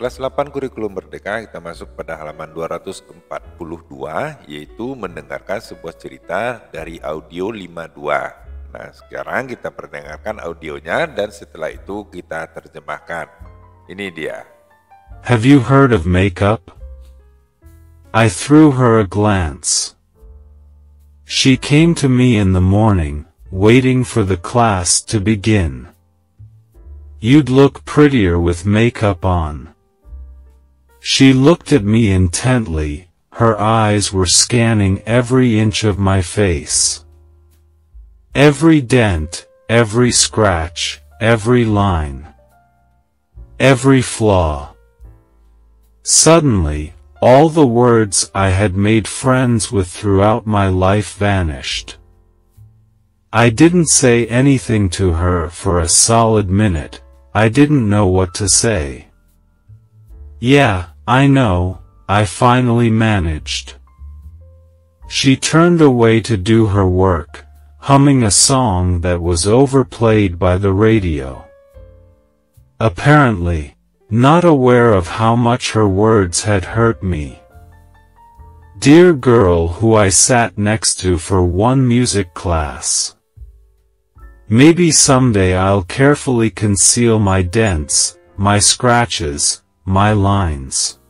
Kelas 8 Kurikulum Merdeka, kita masuk pada halaman 242, yaitu mendengarkan sebuah cerita dari audio 52. Nah, sekarang kita perdengarkan audionya dan setelah itu kita terjemahkan. Ini dia. Have you heard of makeup? I threw her a glance. She came to me in the morning, waiting for the class to begin. You'd look prettier with makeup on. She looked at me intently, her eyes were scanning every inch of my face. Every dent, every scratch, every line. Every flaw. Suddenly, all the words I had made friends with throughout my life vanished. I didn't say anything to her for a solid minute. I didn't know what to say. Yeah, I know, I finally managed. She turned away to do her work, humming a song that was overplayed by the radio. Apparently, not aware of how much her words had hurt me. Dear girl who I sat next to for one music class. Maybe someday I'll carefully conceal my dents, my scratches, my lines.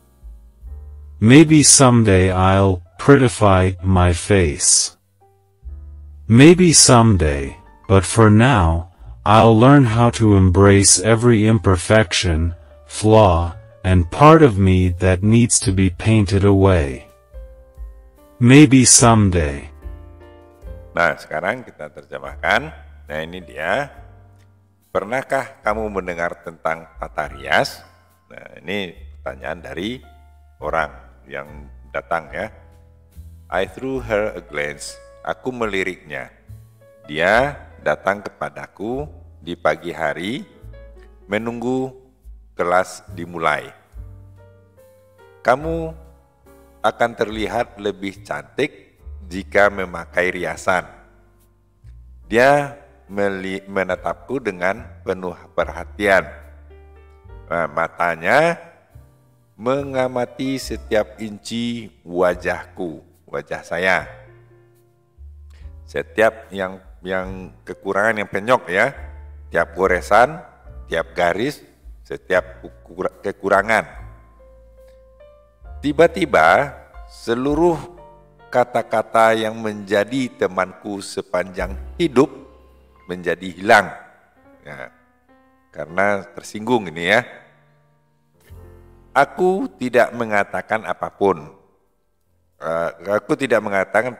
Maybe someday I'll prettify my face. Maybe someday, but for now, I'll learn how to embrace every imperfection, flaw, and part of me that needs to be painted away. Maybe someday. Nah, sekarang kita terjemahkan. Nah, ini dia. Pernahkah kamu mendengar tentang tata rias? Nah, ini pertanyaan dari orang yang datang ya. I threw her a glance. Aku meliriknya. Dia datang kepadaku di pagi hari, menunggu kelas dimulai. Kamu akan terlihat lebih cantik jika memakai riasan. Dia menatapku dengan penuh perhatian. Nah, matanya mengamati setiap inci wajahku, wajah saya. Setiap yang kekurangan, yang penyok ya, tiap goresan, tiap garis, setiap kekurangan. Tiba-tiba seluruh kata-kata yang menjadi temanku sepanjang hidup menjadi hilang. Ya, karena tersinggung ini ya. Aku tidak mengatakan apapun. Aku tidak mengatakan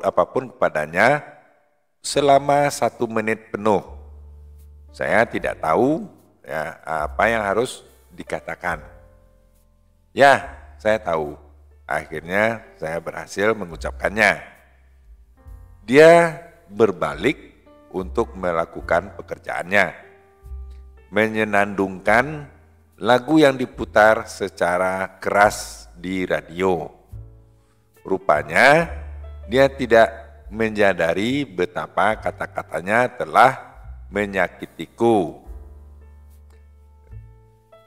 apapun kepadanya selama 1 menit penuh. Saya tidak tahu ya, apa yang harus dikatakan. Ya, saya tahu. Akhirnya saya berhasil mengucapkannya. Dia berbalik untuk melakukan pekerjaannya. Menyenandungkan lagu yang diputar secara keras di radio. Rupanya dia tidak menyadari betapa kata-katanya telah menyakitiku.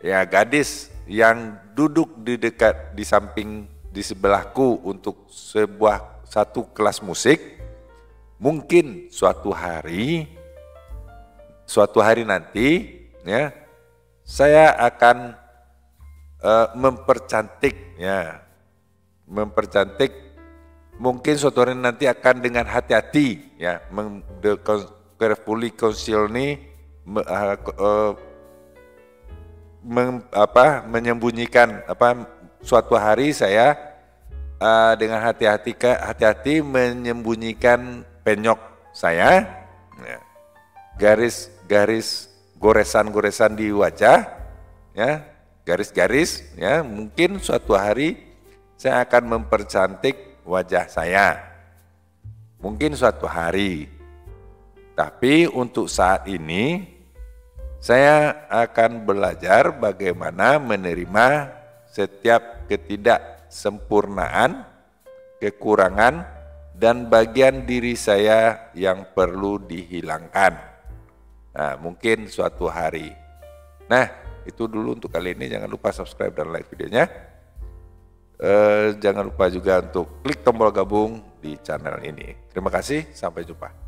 Ya, gadis yang duduk di sebelahku untuk satu kelas musik, mungkin suatu hari nanti ya, saya akan mempercantik, mungkin suatu hari nanti akan dengan hati-hati ya, carefully conceal ini, menyembunyikan apa, suatu hari saya dengan hati-hati menyembunyikan penyok saya ya, garis-garis, goresan-goresan di wajah ya, garis-garis ya, mungkin suatu hari saya akan mempercantik wajah saya, mungkin suatu hari, tapi untuk saat ini saya akan belajar bagaimana menerima setiap ketidaksempurnaan, kekurangan, dan bagian diri saya yang perlu dihilangkan. Nah, mungkin suatu hari. Nah, Itu dulu untuk kali ini, jangan lupa subscribe dan like videonya. Jangan lupa juga untuk klik tombol gabung di channel ini. Terima kasih, sampai jumpa.